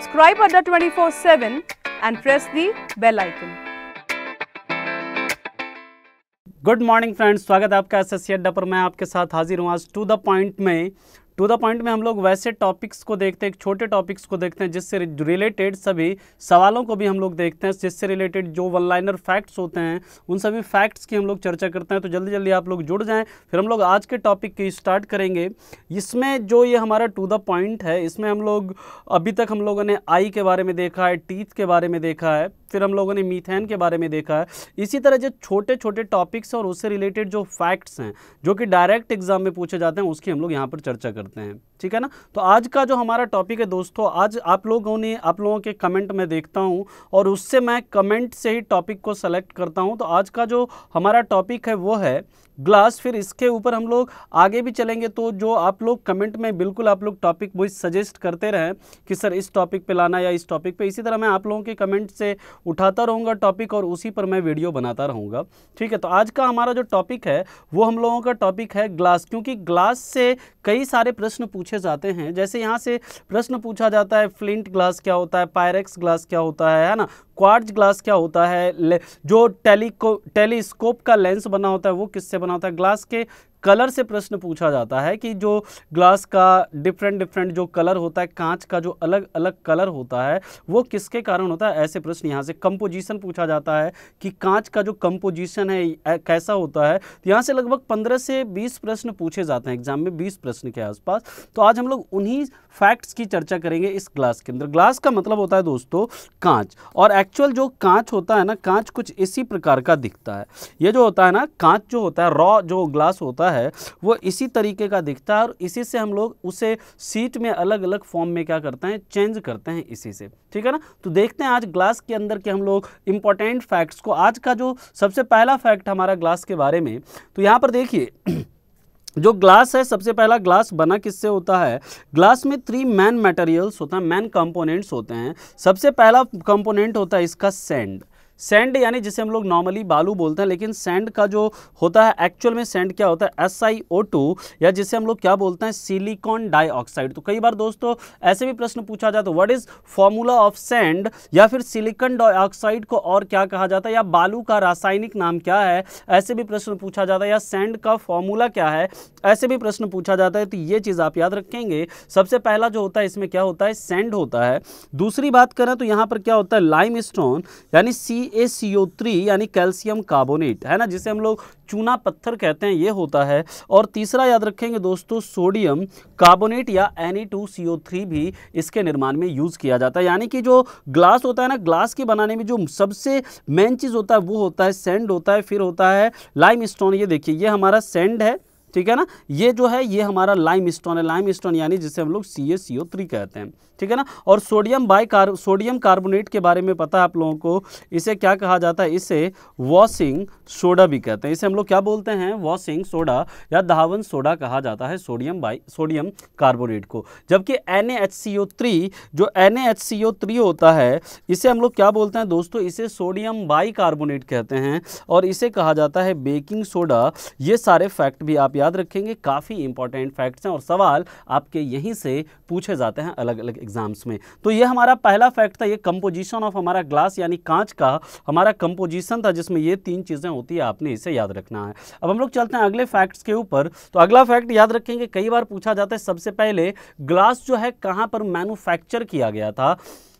Subscribe Adda247 and press the bell icon. Good morning friends, स्वागत है आपका SSC अड्डा पर। मैं आपके साथ हाजिर हूँ आज टू द पॉइंट में। टू द पॉइंट में हम लोग वैसे टॉपिक्स को देखते हैं, छोटे टॉपिक्स को देखते हैं जिससे रिलेटेड सभी सवालों को भी हम लोग देखते हैं, जिससे रिलेटेड जो वन लाइनर फैक्ट्स होते हैं उन सभी फैक्ट्स की हम लोग चर्चा करते हैं। तो जल्दी जल्दी आप लोग जुड़ जाएं, फिर हम लोग आज के टॉपिक की स्टार्ट करेंगे। इसमें जो ये हमारा टू द पॉइंट है, इसमें हम लोग अभी तक हम लोगों ने आई के बारे में देखा है, टीथ के बारे में देखा है, फिर हम लोगों ने मीथेन के बारे में देखा है। इसी तरह जो छोटे छोटे टॉपिक्स और उससे रिलेटेड जो फैक्ट्स हैं जो कि डायरेक्ट एग्जाम में पूछे जाते हैं उसकी हम लोग यहाँ पर चर्चा करते हैं, ठीक है ना। तो आज का जो हमारा टॉपिक है दोस्तों, आज आप लोगों के कमेंट में देखता हूँ और उससे मैं कमेंट से ही टॉपिक को सेलेक्ट करता हूँ। तो आज का जो हमारा टॉपिक है वो है ग्लास। फिर इसके ऊपर हम लोग आगे भी चलेंगे। तो जो आप लोग कमेंट में बिल्कुल आप लोग टॉपिक वो सजेस्ट करते रहें कि सर इस टॉपिक पे लाना या इस टॉपिक पे, इसी तरह मैं आप लोगों के कमेंट से उठाता रहूँगा टॉपिक और उसी पर मैं वीडियो बनाता रहूँगा, ठीक है। तो आज का हमारा जो टॉपिक है वो हम लोगों का टॉपिक है ग्लास, क्योंकि ग्लास से कई सारे प्रश्न पूछे जाते हैं। जैसे यहाँ से प्रश्न पूछा जाता है फ्लिंट ग्लास क्या होता है, पायरेक्स ग्लास क्या होता है ना, क्वार्ट्ज ग्लास क्या होता है, जो टेलीस्कोप का लेंस बना होता है वो किससे बना होता है। ग्लास के कलर से प्रश्न पूछा जाता है कि जो ग्लास का डिफरेंट जो कलर होता है, कांच का जो अलग अलग कलर होता है वो किसके कारण होता है, ऐसे प्रश्न यहाँ से। कंपोजिशन पूछा जाता है कि कांच का जो कंपोजिशन है कैसा होता है। तो यहाँ से लगभग 15 से 20 प्रश्न पूछे जाते हैं एग्जाम में, 20 प्रश्न के आसपास। तो आज हम लोग उन्हीं फैक्ट्स की चर्चा करेंगे इस ग्लास के अंदर। ग्लास का मतलब होता है दोस्तों कांच, और एक्चुअल जो कांच होता है ना, कांच कुछ इसी प्रकार का दिखता है। ये जो होता है ना, कांच जो होता है, रॉ जो ग्लास होता है वो इसी तरीके का दिखता है, और इसी से हम लोग उसे शीट में अलग अलग फॉर्म में क्या करते हैं, चेंज करते हैं इसी से, ठीक है ना। तो देखते हैं आज ग्लास के अंदर के हम लोग इंपॉर्टेंट फैक्ट्स को। आज का जो सबसे पहला फैक्ट हमारा ग्लास के बारे में, तो यहाँ पर देखिए जो ग्लास है, सबसे पहला ग्लास बना किससे होता है। ग्लास में 3 मैन मटेरियल्स होता है, मैन कंपोनेंट्स होते हैं। सबसे पहला कंपोनेंट होता है इसका सैंड। सैंड यानी जिसे हम लोग नॉर्मली बालू बोलते हैं, लेकिन सैंड का जो होता है एक्चुअल में सैंड क्या होता है, SiO2 या जिसे हम लोग क्या बोलते हैं, सिलिकॉन डाइऑक्साइड। तो कई बार दोस्तों ऐसे भी प्रश्न पूछा जाता है, what is formula of sand, या फिर सिलिकॉन डाइऑक्साइड को और क्या कहा जाता है, या बालू का रासायनिक नाम क्या है, ऐसे भी प्रश्न पूछा जाता है, या सैंड का फॉर्मूला क्या है, ऐसे भी प्रश्न पूछा जाता है। तो ये चीज़ आप याद रखेंगे। सबसे पहला जो होता है इसमें क्या होता है, सैंड होता है। दूसरी बात करें तो यहाँ पर क्या होता है, लाइम स्टोन यानी CaCO3 यानी कैल्शियम कार्बोनेट, है ना, जिसे हम लोग चूना पत्थर कहते हैं, ये होता है। और तीसरा याद रखेंगे दोस्तों, सोडियम कार्बोनेट या Na2CrO3 भी इसके निर्माण में यूज़ किया जाता है। यानी कि जो ग्लास होता है ना, ग्लास के बनाने में जो सबसे मेन चीज़ होता है वो होता है सैंड होता है, फिर होता है लाइम स्टोन। ये देखिए, ये हमारा सैंड है, ठीक है ना, ये जो है ये हमारा लाइम स्टोन है, लाइम स्टोन यानी जिसे हम लोग CaCO3 कहते हैं, ठीक है ना। और सोडियम कार्बोनेट के बारे में पता है आप लोगों को, इसे क्या कहा जाता है, इसे वॉशिंग सोडा भी कहते हैं। इसे हम लोग क्या बोलते हैं, वॉशिंग सोडा या धावन सोडा कहा जाता है सोडियम कार्बोनेट को। जबकि NaHCO3 जो NaHCO3 होता है, इसे हम लोग क्या बोलते हैं दोस्तों, इसे सोडियम बाई कार्बोनेट कहते हैं, और इसे कहा जाता है बेकिंग सोडा। ये सारे फैक्ट भी आप याद रखेंगे, काफ़ी इंपॉर्टेंट फैक्ट्स हैं और सवाल आपके यहीं से पूछे जाते हैं अलग अलग एग्जाम्स में। तो ये हमारा पहला फैक्ट था, ये कंपोजिशन ऑफ हमारा ग्लास यानी कांच का हमारा कंपोजिशन था, जिसमें ये 3 चीज़ें होती है, आपने इसे याद रखना है। अब हम लोग चलते हैं अगले फैक्ट्स के ऊपर। तो अगला फैक्ट याद रखेंगे, कई बार पूछा जाता है, सबसे पहले ग्लास जो है कहाँ पर मैन्युफैक्चर किया गया था,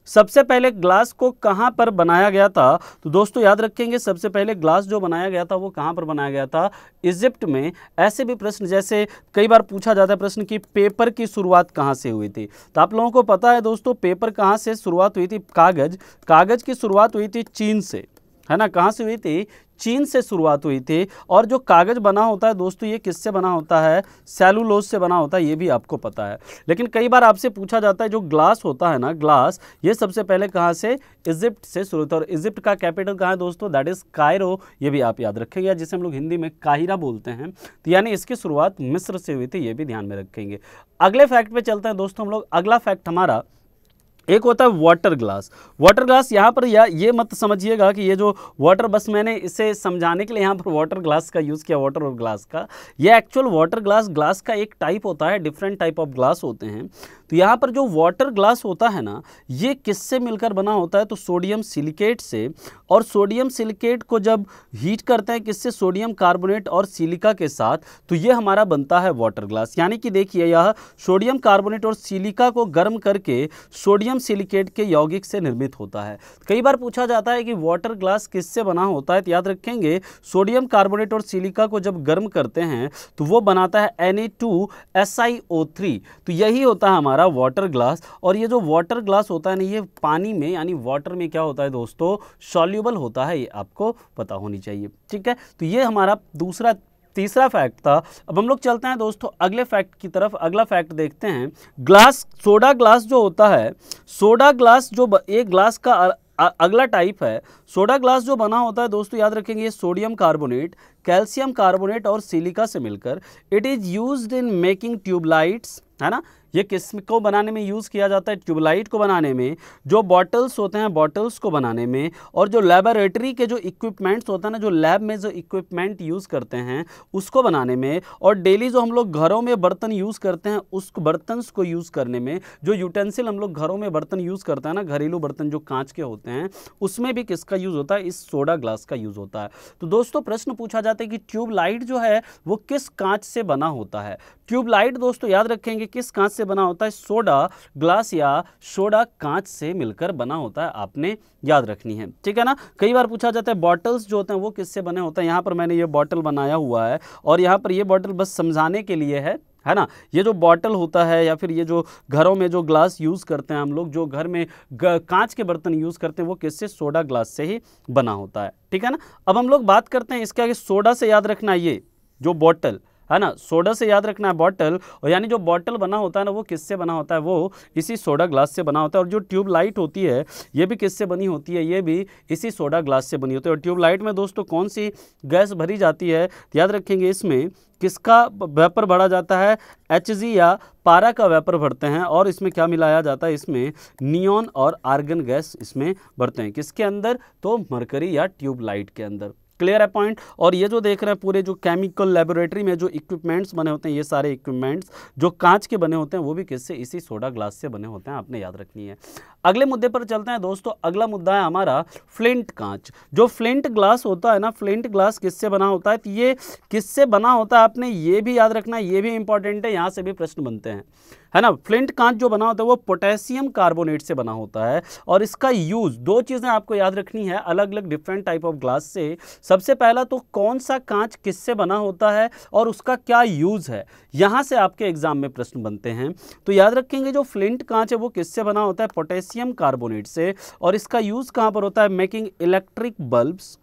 सबसे पहले ग्लास को कहाँ पर बनाया गया था। तो दोस्तों याद रखेंगे, सबसे पहले ग्लास जो बनाया गया था वो कहाँ पर बनाया गया था, इजिप्ट में। ऐसे भी प्रश्न जैसे कई बार पूछा जाता है प्रश्न कि पेपर की शुरुआत कहाँ से हुई थी। तो आप लोगों को पता है दोस्तों पेपर कहाँ से शुरुआत हुई थी, कागज़ की शुरुआत हुई थी चीन से, है ना। कहाँ से हुई थी, चीन से शुरुआत हुई थी। और जो कागज़ बना होता है दोस्तों, ये किससे बना होता है, सेलुलोज से बना होता है, ये भी आपको पता है। लेकिन कई बार आपसे पूछा जाता है जो ग्लास होता है ना, ग्लास ये सबसे पहले कहाँ से, इजिप्ट से शुरू होता है। और इजिप्ट का कैपिटल कहाँ है दोस्तों, दैट इज़ कायरो, ये भी आप याद रखेंगे, या जिसे हम लोग हिंदी में काहिरा बोलते हैं। तो यानी इसकी शुरुआत मिस्र से हुई थी, ये भी ध्यान में रखेंगे। अगले फैक्ट पर चलते हैं दोस्तों हम लोग। अगला फैक्ट हमारा एक होता है वाटर ग्लास। वाटर ग्लास यहाँ पर या ये मत समझिएगा कि ये जो वाटर, बस मैंने इसे समझाने के लिए यहाँ पर वाटर ग्लास का यूज़ किया, वाटर और ग्लास का। ये एक्चुअल वाटर ग्लास ग्लास का एक टाइप होता है, डिफरेंट टाइप ऑफ ग्लास होते हैं। तो यहाँ पर जो वाटर ग्लास होता है ना, ये किससे मिलकर बना होता है, तो सोडियम सिलिकेट से। और सोडियम सिलिकेट को जब हीट करते हैं किससे, सोडियम कार्बोनेट और सिलिका के साथ, तो ये हमारा बनता है वाटर ग्लास। यानी कि देखिए यह सोडियम कार्बोनेट और सिलिका को गर्म करके सोडियम सिलिकेट के यौगिक से निर्मित होता है। कई बार पूछा जाता है कि वाटर ग्लास किससे बना होता है, तो याद रखेंगे सोडियम कार्बोनेट और सिलिका को जब गर्म करते हैं तो वो बनाता है Na2CrO3। तो यही होता है हमारा वाटर ग्लास। और ये जो वाटर ग्लास होता है ना, ये पानी में यानी वाटर में क्या होता है दोस्तों, सॉल्यूबल होता है, ये आपको पता होनी चाहिए। ठीक है, तो ये हमारा दूसरा तीसरा फैक्ट था। अब हम लोग चलते हैं दोस्तों अगले फैक्ट की तरफ। अगला फैक्ट देखते हैं, ग्लास, सोडा ग्लास जो होता है, सोडा ग्लास जो एक ग्लास का अगला टाइप है। सोडा ग्लास जो बना होता है दोस्तों, याद रखेंगे ये सोडियम कार्बोनेट, कैल्शियम कार्बोनेट और सिलिका से मिलकर। It is used in making tubelights, है ना, ये किस को बनाने में यूज़ किया जाता है, ट्यूबलाइट को बनाने में, जो बॉटल्स होते हैं बॉटल्स को बनाने में, और जो लेबोरेटरी के जो इक्विपमेंट्स होते हैं ना, जो लैब में जो इक्विपमेंट यूज़ करते हैं उसको बनाने में, और डेली जो हम लोग घरों में बर्तन यूज़ करते हैं उस बर्तन को यूज़ करने में। जो यूटेंसिल हम लोग घरों में बर्तन यूज़ करते हैं ना, घरेलू बर्तन जो कांच के होते हैं, उसमें भी किसका यूज़ होता है, इस सोडा ग्लास का यूज़ होता है। तो दोस्तों प्रश्न पूछा जाता है कि ट्यूबलाइट जो है वो किस कांच से बना होता है। ट्यूबलाइट दोस्तों याद रखेंगे किस कांच से बना होता है, सोडा ग्लास या सोडा कांच से मिलकर बना होता है, आपने याद रखनी है। ठीक है ना, कई बार पूछा जाता है बॉटल्स जो होते हैं वो किससे बने होते हैं। यहाँ पर मैंने ये बॉटल बनाया हुआ है, और यहाँ पर ये बॉटल बस समझाने के लिए है ना। ये जो बॉटल होता है या फिर ये जो घरों में जो ग्लास यूज़ करते हैं हम लोग, जो घर में कांच के बर्तन यूज़ करते हैं, वो किससे, सोडा ग्लास से ही बना होता है। ठीक है ना, अब हम लोग बात करते हैं इसके आगे। सोडा से याद रखना, ये जो बॉटल है ना, सोडा से याद रखना है बॉटल, और यानी जो बॉटल बना होता है ना वो किससे बना होता है, वो इसी सोडा ग्लास से बना होता है। और जो ट्यूबलाइट होती है ये भी किससे बनी होती है, ये भी इसी सोडा ग्लास से बनी होती है। और ट्यूबलाइट में दोस्तों कौन सी गैस भरी जाती है, याद रखेंगे इसमें किसका वेपर भरा जाता है, HG या पारा का वेपर भरते हैं, और इसमें क्या मिलाया जाता है, इसमें नियॉन और आर्गन गैस इसमें भरते हैं। किसके अंदर, तो मरकरी या ट्यूबलाइट के अंदर। क्लियर है पॉइंट। और ये जो देख रहे हैं पूरे जो केमिकल लेबोरेटरी में जो इक्विपमेंट्स बने होते हैं, ये सारे इक्विपमेंट्स जो कांच के बने होते हैं वो भी किससे, इसी सोडा ग्लास से बने होते हैं, आपने याद रखनी है। अगले मुद्दे पर चलते हैं दोस्तों। अगला मुद्दा है हमारा फ्लिंट कांच। जो फ्लिंट ग्लास होता है ना, फ्लिंट ग्लास किससे बना होता है, तो ये किससे बना होता है आपने ये भी याद रखना, ये भी इंपॉर्टेंट है, यहाँ से भी प्रश्न बनते हैं, है ना। फ्लिंट कांच जो बना होता है वो पोटेशियम कार्बोनेट से बना होता है। और इसका यूज़, दो चीज़ें आपको याद रखनी है अलग अलग डिफरेंट टाइप ऑफ ग्लास से। सबसे पहला तो कौन सा कांच किससे बना होता है और उसका क्या यूज़ है, यहाँ से आपके एग्जाम में प्रश्न बनते हैं। तो याद रखेंगे जो फ्लिंट कांच है वो किससे बना होता है, पोटेशियम कार्बोनेट से। और इसका यूज़ कहाँ पर होता है, मेकिंग इलेक्ट्रिक बल्ब्स।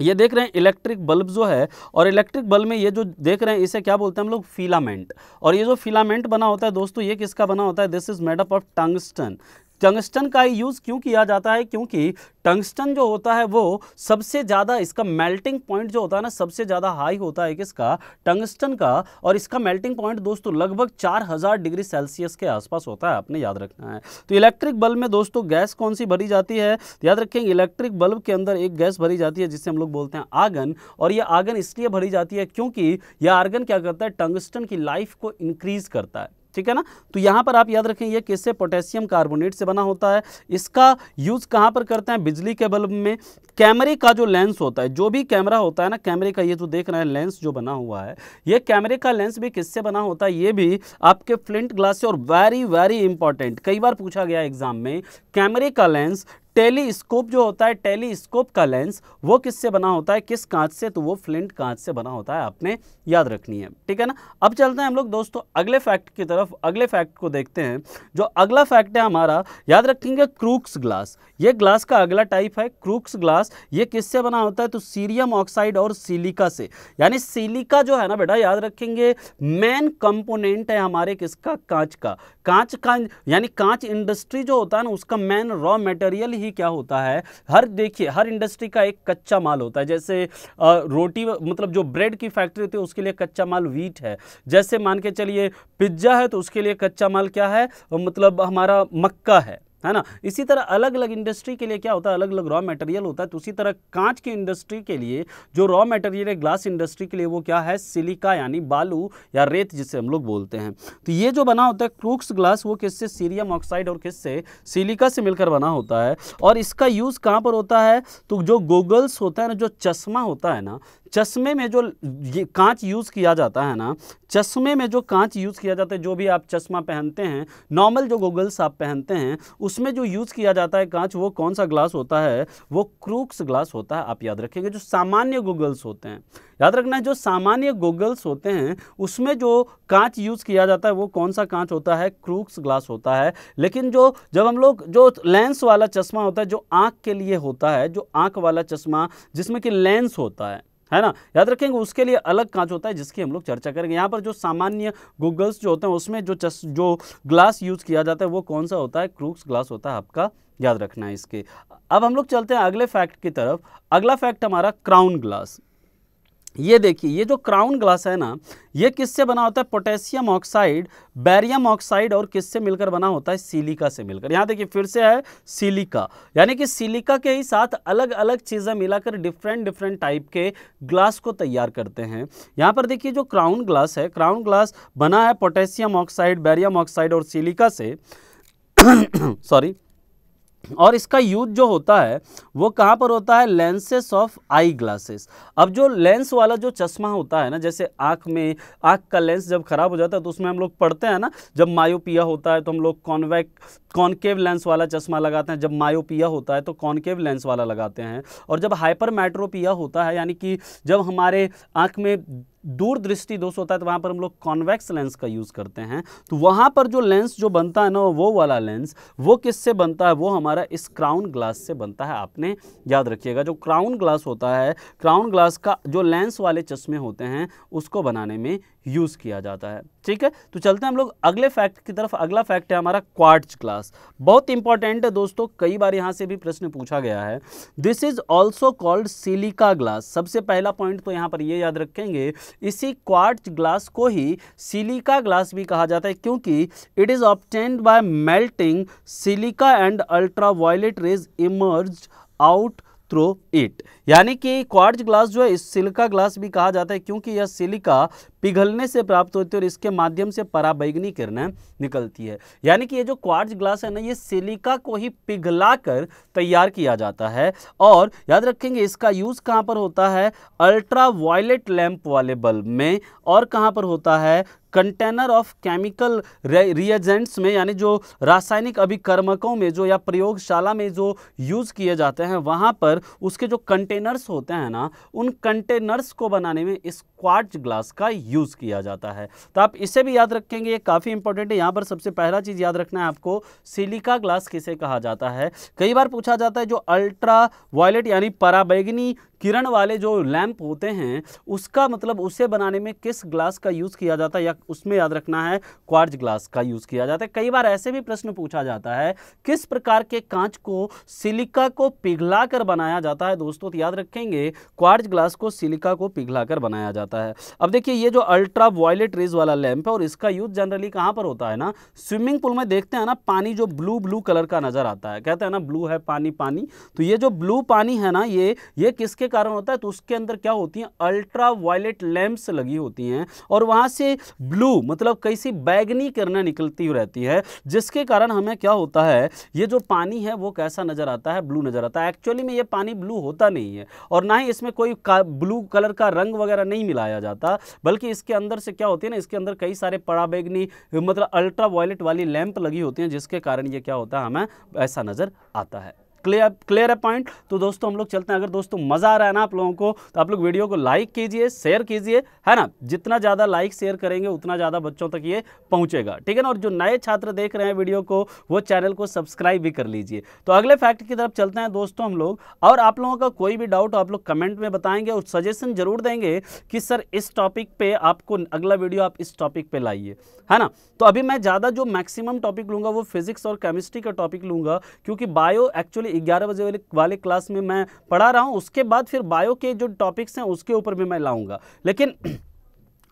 ये देख रहे हैं इलेक्ट्रिक बल्ब जो है, और इलेक्ट्रिक बल्ब में ये जो देख रहे हैं इसे क्या बोलते हैं हम लोग, फिलामेंट। और ये जो फिलामेंट बना होता है दोस्तों ये किसका बना होता है, this is made up of tungsten. Tungsten का यूज़ क्यों किया जाता है, क्योंकि टंगस्टन जो होता है वो सबसे ज़्यादा, इसका मेल्टिंग पॉइंट जो होता है ना सबसे ज़्यादा हाई होता है किसका, टंगस्टन का। और इसका मेल्टिंग पॉइंट दोस्तों लगभग 4000 डिग्री सेल्सियस के आसपास होता है, आपने याद रखना है। तो इलेक्ट्रिक बल्ब में दोस्तों गैस कौन सी भरी जाती है, याद रखेंगे इलेक्ट्रिक बल्ब के अंदर एक गैस भरी जाती है जिसे हम लोग बोलते हैं आर्गन। और ये आर्गन इसलिए भरी जाती है क्योंकि यह आर्गन क्या करता है, टंगस्टन की लाइफ को इंक्रीज़ करता है। ठीक है ना, तो यहाँ पर आप याद रखें ये किससे, पोटेशियम कार्बोनेट से बना होता है। इसका यूज़ कहाँ पर करते हैं, बिजली के बल्ब में। कैमरे का जो लेंस होता है, जो भी कैमरा होता है ना, कैमरे का ये जो देख रहे हैं लेंस जो बना हुआ है, ये कैमरे का लेंस भी किससे बना होता है, ये भी आपके फ्लिंट ग्लास से। और वेरी वेरी इंपॉर्टेंट, कई बार पूछा गया एग्जाम में, कैमरे का लेंस, टेलीस्कोप जो होता है, टेलीस्कोप का लेंस वो किससे बना होता है, किस कांच से, तो वो फ्लिंट कांच से बना होता है, आपने याद रखनी है। ठीक है ना, अब चलते हैं हम लोग दोस्तों अगले फैक्ट की तरफ। अगले फैक्ट को देखते हैं, जो अगला फैक्ट है हमारा, याद रखेंगे क्रूक्स ग्लास। ये ग्लास का अगला टाइप है क्रूक्स ग्लास। ये किससे बना होता है, तो सीरियम ऑक्साइड और सिलिका से। यानी सिलिका जो है ना बेटा, याद रखेंगे मेन कंपोनेंट है हमारे किसका, कांच का। कांच का यानी कांच इंडस्ट्री जो होता है ना, उसका मेन रॉ मटेरियल क्या होता है, हर देखिए हर इंडस्ट्री का एक कच्चा माल होता है। जैसे रोटी, मतलब जो ब्रेड की फैक्ट्री होती है उसके लिए कच्चा माल व्हीट है। जैसे मान के चलिए पिज्जा है तो उसके लिए कच्चा माल क्या है, मतलब हमारा मक्का है। है ना। इसी तरह अलग अलग इंडस्ट्री के लिए क्या होता है, अलग अलग रॉ मटेरियल होता है। तो उसी तरह कांच की इंडस्ट्री के लिए जो रॉ मटेरियल है ग्लास इंडस्ट्री के लिए वो क्या है, सिलिका यानी बालू या रेत जिसे हम लोग बोलते हैं। तो ये जो बना होता है क्रूक्स ग्लास वो किससे, सीरियम ऑक्साइड और किससे, सिलिका से मिलकर बना होता है। और इसका यूज़ कहाँ पर होता है, तो जो गोगल्स होता है ना, जो चश्मा होता है ना, चश्मे में जो कांच यूज़ किया जाता है ना, चश्मे में जो कांच यूज़ किया जाता है, जो भी आप चश्मा पहनते हैं, नॉर्मल जो गोगल्स आप पहनते हैं, उसमें जो यूज़ किया जाता है कांच, वो कौन सा ग्लास होता है, वो क्रूक्स ग्लास होता है। आप याद रखेंगे जो सामान्य गोगल्स होते हैं, याद रखना है जो सामान्य गोगल्स होते हैं उसमें जो कांच यूज़ किया जाता है वो कौन सा कांच होता है, क्रूक्स ग्लास होता है। लेकिन जो जब हम लोग जो लेंस वाला चश्मा होता है, जो आँख के लिए होता है, जो आँख वाला चश्मा जिसमें कि लेंस होता है ना, याद रखेंगे उसके लिए अलग कांच होता है जिसकी हम लोग चर्चा करेंगे। यहाँ पर जो सामान्य गोगल्स जो होते हैं उसमें जो ग्लास यूज़ किया जाता है वो कौन सा होता है, क्रूक्स ग्लास होता है, आपका याद रखना है इसके। अब हम लोग चलते हैं अगले फैक्ट की तरफ। अगला फैक्ट हमारा क्राउन ग्लास। ये देखिए, ये जो क्राउन ग्लास है ना, ये किससे बना होता है, पोटेशियम ऑक्साइड, बैरियम ऑक्साइड और किससे मिलकर बना होता है, सिलिका से मिलकर। यहाँ देखिए फिर से है सिलिका, यानी कि सिलिका के ही साथ अलग अलग चीज़ें मिलाकर डिफरेंट टाइप के ग्लास को तैयार करते हैं। यहाँ पर देखिए जो क्राउन ग्लास है, क्राउन ग्लास बना है पोटेशियम ऑक्साइड, बैरियम ऑक्साइड और सिलिका से सॉरी। और इसका यूज जो होता है वो कहाँ पर होता है, लेंसेस ऑफ आई ग्लासेस। अब जो लेंस वाला जो चश्मा होता है ना, जैसे आँख में आँख का लेंस जब ख़राब हो जाता है तो उसमें हम लोग पढ़ते हैं ना, जब मायोपिया होता है तो हम लोग कॉन्केव लेंस वाला चश्मा लगाते हैं, जब मायोपिया होता है तो कॉन्केव लेंस वाला लगाते हैं। और जब हाइपरमेट्रोपिया होता है, यानी कि जब हमारे आँख में दूरदृष्टि दोष होता है तो वहाँ पर हम लोग कॉन्वेक्स लेंस का यूज़ करते हैं। तो वहाँ पर जो लेंस जो बनता है ना, वो वाला लेंस वो किससे बनता है, वो हमारा इस क्राउन ग्लास से बनता है। आपने याद रखिएगा जो क्राउन ग्लास होता है, क्राउन ग्लास का जो लेंस वाले चश्मे होते हैं उसको बनाने में यूज़ किया जाता है। ठीक है, तो चलते हैं हम लोग अगले फैक्ट की तरफ। अगला फैक्ट है हमारा क्वार्ट्ज ग्लास। बहुत इंपॉर्टेंट है दोस्तों, कई बार यहाँ से भी प्रश्न पूछा गया है। This is also called silica glass. सबसे पहला पॉइंट तो यहाँ पर ये याद रखेंगे, इसी क्वार्ट्ज ग्लास को ही सिलिका ग्लास भी कहा जाता है क्योंकि it is obtained by melting silica and ultraviolet rays emerge out through it. यानी कि क्वार्ट्ज ग्लास जो है इस सिलिका ग्लास भी कहा जाता है क्योंकि यह सिलिका पिघलने से प्राप्त होती है और इसके माध्यम से पराबैंगनी किरणें निकलती है। यानी कि ये जो क्वार्ट्ज ग्लास है ना, ये सिलिका को ही पिघलाकर तैयार किया जाता है। और याद रखेंगे इसका यूज़ कहाँ पर होता है, अल्ट्रावायलेट लैंप वाले बल्ब में, और कहाँ पर होता है, कंटेनर ऑफ केमिकल रिएजेंट्स में, यानी जो रासायनिक अभिकर्मकों में जो या प्रयोगशाला में जो यूज़ किए जाते हैं वहाँ पर उसके जो कंटेनर्स होते हैं ना, उन कंटेनर्स को बनाने में इस क्वार्ट्ज ग्लास का यूज़ किया जाता है। तो आप इसे भी याद रखेंगे, ये काफ़ी इंपॉर्टेंट है। यहाँ पर सबसे पहला चीज़ याद रखना है आपको, सिलिका ग्लास किसे कहा जाता है। कई बार पूछा जाता है जो अल्ट्रा वायलेट यानी पराबैंगनी किरण वाले जो लैंप होते हैं उसका मतलब उसे बनाने में किस ग्लास का यूज़ किया जाता है, या उसमें याद रखना है क्वार्ट्ज ग्लास का यूज़ किया जाता है। कई बार ऐसे भी प्रश्न पूछा जाता है, किस प्रकार के कांच को सिलिका को पिघलाकर बनाया जाता है। दोस्तों तो याद रखेंगे क्वार्ट्ज ग्लास को सिलिका को पिघलाकर बनाया जाता है। अब देखिए ये जो अल्ट्रा वायलेट रेज वाला लैंप है और इसका यूज़ जनरली कहाँ पर होता है ना, स्विमिंग पूल में देखते हैं ना, पानी जो ब्लू कलर का नज़र आता है, कहते हैं ना ब्लू है पानी। तो ये जो ब्लू पानी है ना, ये किसके कारण होता है, तो उसके अंदर क्या होती हैं, अल्ट्रावायलेट लैंप्स लगी होती हैं और वहां से ब्लू मतलब कैसी बैगनी किरणें निकलती रहती है, जिसके कारण हमें क्या होता है, ये जो पानी है वो कैसा नजर आता है, ब्लू नजर आता है। एक्चुअली में ये पानी ब्लू होता नहीं है और ना ही इसमें कोई ब्लू कलर का रंग वगैरह नहीं मिलाया जाता, बल्कि इसके अंदर से क्या होती है ना, इसके अंदर कई सारे पराबैंगनी मतलब अल्ट्रावायलेट वाली लैंप लगी होती हैं, जिसके कारण ये क्या होता है, हमें ऐसा नजर आता है। क्लियर है पॉइंट। तो दोस्तों हम लोग चलते हैं। अगर दोस्तों मज़ा आ रहा है ना आप लोगों को, तो आप लोग वीडियो को लाइक कीजिए, शेयर कीजिए, है ना। जितना ज़्यादा लाइक शेयर करेंगे उतना ज़्यादा बच्चों तक ये पहुंचेगा, ठीक है ना। और जो नए छात्र देख रहे हैं वीडियो को, वो चैनल को सब्सक्राइब भी कर लीजिए। तो अगले फैक्ट की तरफ चलते हैं दोस्तों हम लोग। और आप लोगों का कोई भी डाउट आप लोग कमेंट में बताएंगे और सजेशन जरूर देंगे कि सर इस टॉपिक पर आपको अगला वीडियो आप इस टॉपिक पर लाइए, है ना। तो अभी मैं ज़्यादा जो मैक्सिमम टॉपिक लूँगा वो फिजिक्स और केमिस्ट्री का टॉपिक लूँगा, क्योंकि बायो एक्चुअली 11 बजे वाले क्लास में मैं पढ़ा रहा हूँ, उसके बाद फिर बायो के जो टॉपिक्स हैं उसके ऊपर भी मैं लाऊंगा। लेकिन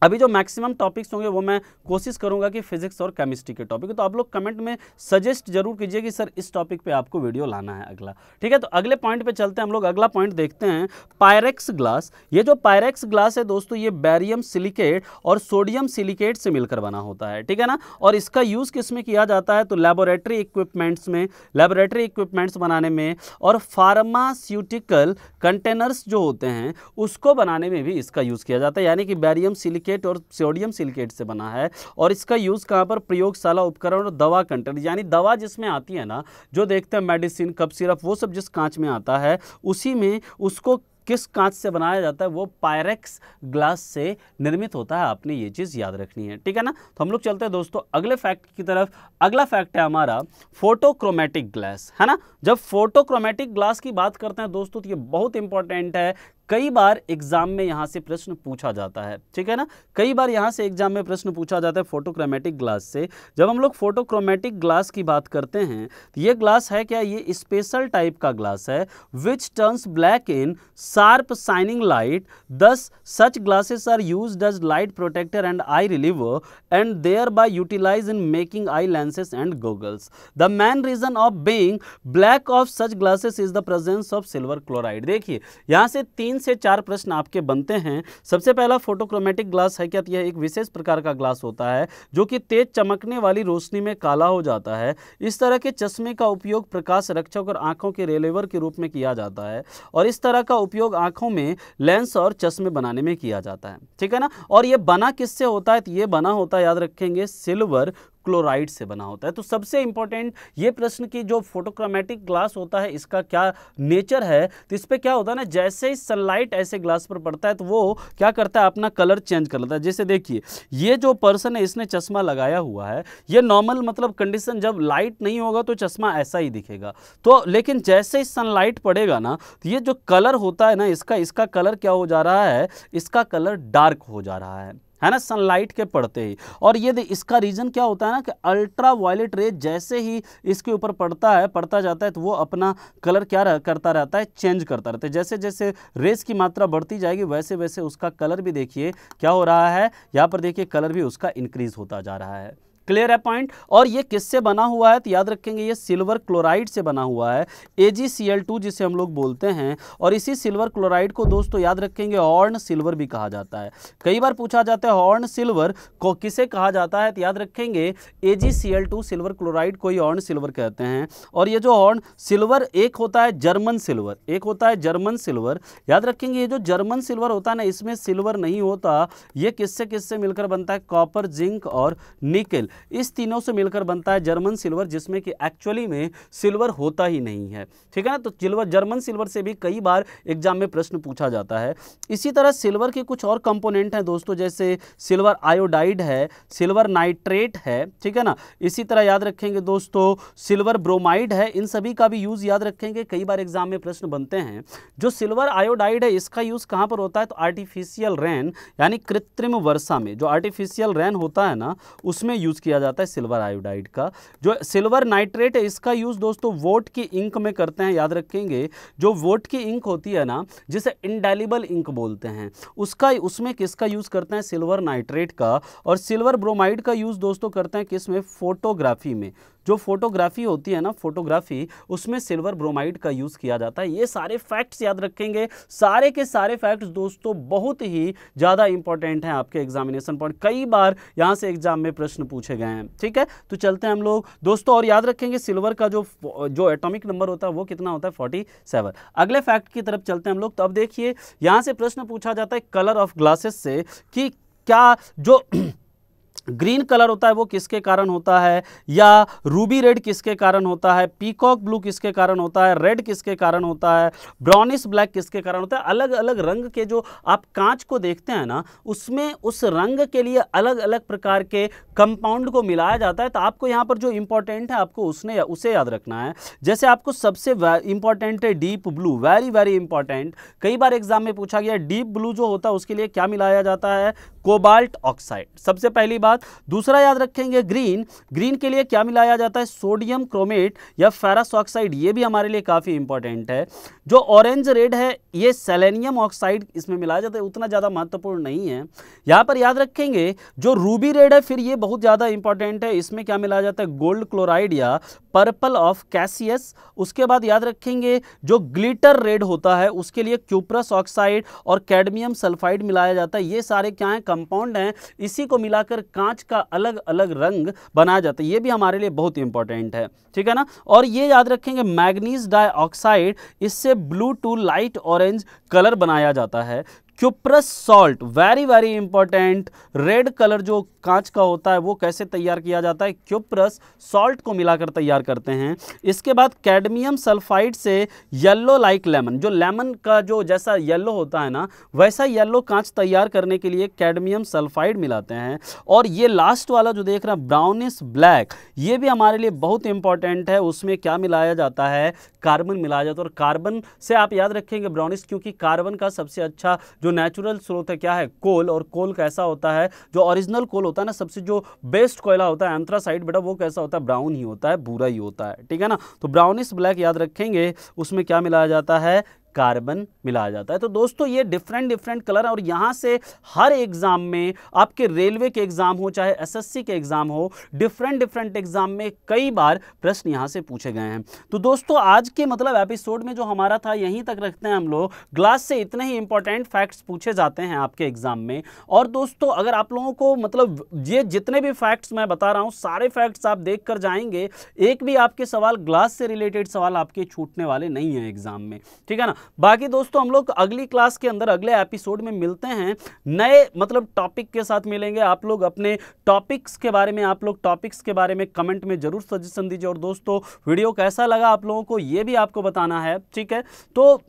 अभी जो मैक्सिमम टॉपिक्स होंगे वो मैं कोशिश करूंगा कि फिजिक्स और केमिस्ट्री के टॉपिक, तो आप लोग कमेंट में सजेस्ट जरूर कीजिए कि सर इस टॉपिक पे आपको वीडियो लाना है अगला। ठीक है, तो अगले पॉइंट पे चलते हैं हम लोग। अगला पॉइंट देखते हैं पायरेक्स ग्लास। ये जो पायरेक्स ग्लास है दोस्तों, ये बेरियम सिलिकेट और सोडियम सिलिकेट से मिलकर बना होता है, ठीक है ना। और इसका यूज़ किस में किया जाता है, तो लेबोरेटरी इक्विपमेंट्स में, लेबोरेटरी इक्विपमेंट्स बनाने में और फार्मास्यूटिकल कंटेनर्स जो होते हैं उसको बनाने में भी इसका यूज़ किया जाता है। यानी कि बेरियम सिलिकेट और सोडियम सिलिकेट से बना है और इसका यूज़ कहाँ पर, प्रयोगशाला उपकरण और दवा कंटेनर, यानी दवा जिसमें आती है ना, जो देखते हैं मेडिसिन, कप सिरप, वो सब जिस कांच में आता है उसी में, उसको किस कांच से बनाया जाता है, वो पायरेक्स ग्लास से निर्मित होता है। आपने ये चीज़ याद रखनी है, ठीक है ना। तो हम लोग चलते हैं दोस्तों अगले फैक्ट की तरफ। अगला फैक्ट है हमारा फोटोक्रोमेटिक ग्लास, है ना। जब फोटोक्रोमेटिक ग्लास की बात करते हैं दोस्तों तो ये बहुत इंपॉर्टेंट है, कई बार एग्जाम में यहाँ से प्रश्न पूछा जाता है, ठीक है ना। कई बार यहाँ से एग्जाम में प्रश्न पूछा जाता है फोटोक्रोमेटिक ग्लास से। जब हम लोग फोटोक्रोमेटिक ग्लास की बात करते हैं तो ये ग्लास है क्या, ये स्पेशल टाइप का ग्लास है which turns black in sharp shining light, thus such glasses are used as light protector and eye reliever and thereby utilise in making eye lenses and goggles. The main reason of being black of such glasses is the presence of silver chloride. देखिए यहाँ से 3 से 4 प्रश्न आपके बनते हैं। सबसे पहला, फोटोक्रोमेटिक ग्लास है क्या, यह एक विशेष प्रकार का ग्लास होता है जो कि तेज चमकने वाली रोशनी में काला हो जाता है। इस तरह के चश्मे का उपयोग प्रकाश रक्षक और आंखों के रेलेवर के रूप में किया जाता है और इस तरह का उपयोग आंखों में लेंस और चश्मे बनाने में किया जाता है, ठीक है ना। और यह बना किससे होता है, तो ये बना होता है, याद रखेंगे, सिल्वर क्लोराइड से बना होता है। तो सबसे इंपॉर्टेंट ये प्रश्न कि जो फोटोक्रोमेटिक ग्लास होता है इसका क्या नेचर है, तो इस पर क्या होता है ना, जैसे ही सनलाइट ऐसे ग्लास पर पड़ता है तो वो क्या करता है, अपना कलर चेंज कर लेता है। जैसे देखिए ये जो पर्सन है इसने चश्मा लगाया हुआ है, ये नॉर्मल मतलब कंडीशन जब लाइट नहीं होगा तो चश्मा ऐसा ही दिखेगा, तो लेकिन जैसे ही सनलाइट पड़ेगा ना तो ये जो कलर होता है ना इसका कलर क्या हो जा रहा है, इसका कलर डार्क हो जा रहा है ना, सनलाइट के पड़ते ही। और ये इसका रीज़न क्या होता है ना कि अल्ट्रा वायलेट रे जैसे ही इसके ऊपर पड़ता जाता है तो वो अपना कलर क्या करता रहता है, चेंज करता रहता है। जैसे जैसे रेस की मात्रा बढ़ती जाएगी वैसे वैसे उसका कलर भी देखिए क्या हो रहा है, यहाँ पर देखिए कलर भी उसका इंक्रीज़ होता जा रहा है। क्लियर है पॉइंट। और ये किससे बना हुआ है, तो याद रखेंगे ये सिल्वर क्लोराइड से बना हुआ है, AgCl2 जिसे हम लोग बोलते हैं। और इसी सिल्वर क्लोराइड को दोस्तों याद रखेंगे हॉर्न सिल्वर भी कहा जाता है। कई बार पूछा जाता है हॉर्न सिल्वर को किसे कहा जाता है, तो याद रखेंगे AgCl2 सिल्वर क्लोराइड को ही हॉर्न सिल्वर कहते हैं। और ये जो हॉर्न सिल्वर एक होता है जर्मन सिल्वर, एक होता है जर्मन सिल्वर, याद रखेंगे ये जो जर्मन सिल्वर होता है ना इसमें सिल्वर नहीं होता। ये किससे मिलकर बनता है, कॉपर, जिंक और निकेल, इस तीनों से मिलकर बनता है जर्मन सिल्वर, जिसमें कि एक्चुअली में सिल्वर होता ही नहीं है, ठीक है ना। तो सिल्वर, जर्मन सिल्वर से भी कई बार एग्जाम में प्रश्न पूछा जाता है। इसी तरह सिल्वर के कुछ और कंपोनेंट हैं दोस्तों, जैसे सिल्वर आयोडाइड है, सिल्वर नाइट्रेट है, ठीक है ना। इसी तरह याद रखेंगे दोस्तों सिल्वर ब्रोमाइड है। इन सभी का भी यूज़ याद रखेंगे कई बार एग्जाम में प्रश्न बनते हैं। जो सिल्वर आयोडाइड है इसका यूज़ कहाँ पर होता है, तो आर्टिफिशियल रेन यानी कृत्रिम वर्षा में, जो आर्टिफिशियल रेन होता है ना उसमें यूज़ किया जाता है सिल्वर आयोडाइड का। जो सिल्वर नाइट्रेट है इसका यूज़ दोस्तों वोट की इंक में करते हैं, याद रखेंगे जो वोट की इंक होती है ना जिसे इंडेलिबल इंक बोलते हैं, उसका उसमें किसका यूज़ करते हैं, सिल्वर नाइट्रेट का। और सिल्वर ब्रोमाइड का यूज़ दोस्तों करते हैं किसमें, फोटोग्राफी में, जो फोटोग्राफी होती है ना, फोटोग्राफी, उसमें सिल्वर ब्रोमाइड का यूज़ किया जाता है। ये सारे फैक्ट्स याद रखेंगे, सारे के सारे फैक्ट्स दोस्तों बहुत ही ज़्यादा इंपॉर्टेंट हैं आपके एग्जामिनेशन पॉइंट, कई बार यहाँ से एग्जाम में प्रश्न पूछे गए हैं, ठीक है। तो चलते हैं हम लोग दोस्तों। और याद रखेंगे सिल्वर का जो एटॉमिक नंबर होता है वो कितना होता है, 47। अगले फैक्ट की तरफ चलते हैं हम लोग। तो अब देखिए यहाँ से प्रश्न पूछा जाता है कलर ऑफ ग्लासेस से कि क्या जो ग्रीन कलर होता है वो किसके कारण होता है, या रूबी रेड किसके कारण होता है, पीकॉक ब्लू किसके कारण होता है, रेड किसके कारण होता है, ब्राउनिश ब्लैक किसके कारण होता है। अलग अलग रंग के जो आप कांच को देखते हैं ना उसमें उस रंग के लिए अलग अलग प्रकार के कंपाउंड को मिलाया जाता है। तो आपको यहाँ पर जो इम्पोर्टेंट है आपको उसे याद रखना है। जैसे आपको सबसे इम्पॉर्टेंट है deep blue, very very important, कई बार एग्जाम में पूछा गया। डीप ब्लू जो होता है उसके लिए क्या मिलाया जाता है, कोबाल्ट ऑक्साइड। सबसे पहली बात। दूसरा याद रखेंगे ग्रीन। ग्रीन के लिए क्या मिलाया जाता है? सोडियम क्रोमेट या फेरस ऑक्साइड, ये भी हमारे लिए काफ़ी इंपॉर्टेंट है। जो ऑरेंज रेड है ये सेलेनियम ऑक्साइड इसमें मिलाया जाता है, उतना ज़्यादा महत्वपूर्ण नहीं है। यहाँ पर याद रखेंगे जो रूबी रेड है फिर ये बहुत ज़्यादा इंपॉर्टेंट है, इसमें क्या मिलाया जाता है? गोल्ड क्लोराइड या पर्पल ऑफ कैसियस। उसके बाद याद रखेंगे जो ग्लिटर रेड होता है उसके लिए क्यूप्रस ऑक्साइड और कैडमियम सल्फाइड मिलाया जाता है। ये सारे क्या हैं? कंपाउंड हैं, इसी को मिलाकर कांच का अलग अलग रंग बनाया जाता है। ये भी हमारे लिए बहुत इंपॉर्टेंट है, ठीक है ना। और ये याद रखेंगे मैग्नीज डाइऑक्साइड, इससे blue to light orange colour बनाया जाता है। Cuprous salt, very very important. Red colour जो कांच का होता है वो कैसे तैयार किया जाता है? क्यूप्रस सॉल्ट को मिलाकर तैयार करते हैं। इसके बाद कैडमियम सल्फाइड से येलो लाइक लेमन, जो लेमन का जो जैसा येलो होता है ना वैसा येलो कांच तैयार करने के लिए कैडमियम सल्फाइड मिलाते हैं। और ये लास्ट वाला जो देख रहे हैं ब्राउनिश ब्लैक, ये भी हमारे लिए बहुत इंपॉर्टेंट है। उसमें क्या मिलाया जाता है? कार्बन मिलाया जाता है। और कार्बन से आप याद रखेंगे ब्राउनिश, क्योंकि कार्बन का सबसे अच्छा जो नेचुरल स्रोत है क्या है? कोल। और कोल कैसा होता है? जो ओरिजिनल कोल होता है ना, सबसे जो बेस्ट कोयला होता है एंथ्रासाइट बेटा, वो कैसा होता है? ब्राउन ही होता है, भूरा ही होता है, ठीक है ना। तो ब्राउनिश ब्लैक याद रखेंगे, उसमें क्या मिलाया जाता है? कार्बन मिलाया जाता है। तो दोस्तों ये डिफरेंट कलर है और यहाँ से हर एग्ज़ाम में, आपके रेलवे के एग्ज़ाम हो चाहे एसएससी के एग्ज़ाम हो, डिफरेंट एग्ज़ाम में कई बार प्रश्न यहाँ से पूछे गए हैं। तो दोस्तों आज के मतलब एपिसोड में जो हमारा था यहीं तक रखते हैं हम लोग। क्लास से इतने ही इंपॉर्टेंट फैक्ट्स पूछे जाते हैं आपके एग्ज़ाम में। और दोस्तों अगर आप लोगों को मतलब ये जितने भी फैक्ट्स मैं बता रहा हूँ सारे फैक्ट्स आप देख कर जाएंगे, एक भी आपके सवाल क्लास से रिलेटेड सवाल आपके छूटने वाले नहीं हैं एग्ज़ाम में, ठीक है ना। बाकी दोस्तों हम लोग अगली क्लास के अंदर अगले एपिसोड में मिलते हैं, नए मतलब टॉपिक के साथ मिलेंगे। आप लोग अपने टॉपिक्स के बारे में कमेंट में जरूर सजेशन दीजिए। और दोस्तों वीडियो कैसा लगा आप लोगों को ये भी आपको बताना है, ठीक है। तो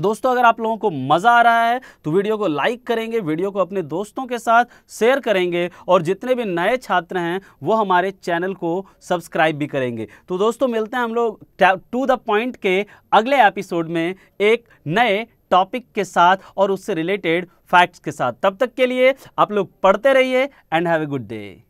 दोस्तों अगर आप लोगों को मज़ा आ रहा है तो वीडियो को लाइक करेंगे, वीडियो को अपने दोस्तों के साथ शेयर करेंगे और जितने भी नए छात्र हैं वो हमारे चैनल को सब्सक्राइब भी करेंगे। तो दोस्तों मिलते हैं हम लोग टू द पॉइंट के अगले एपिसोड में एक नए टॉपिक के साथ और उससे रिलेटेड फैक्ट्स के साथ। तब तक के लिए आप लोग पढ़ते रहिए and have a good day.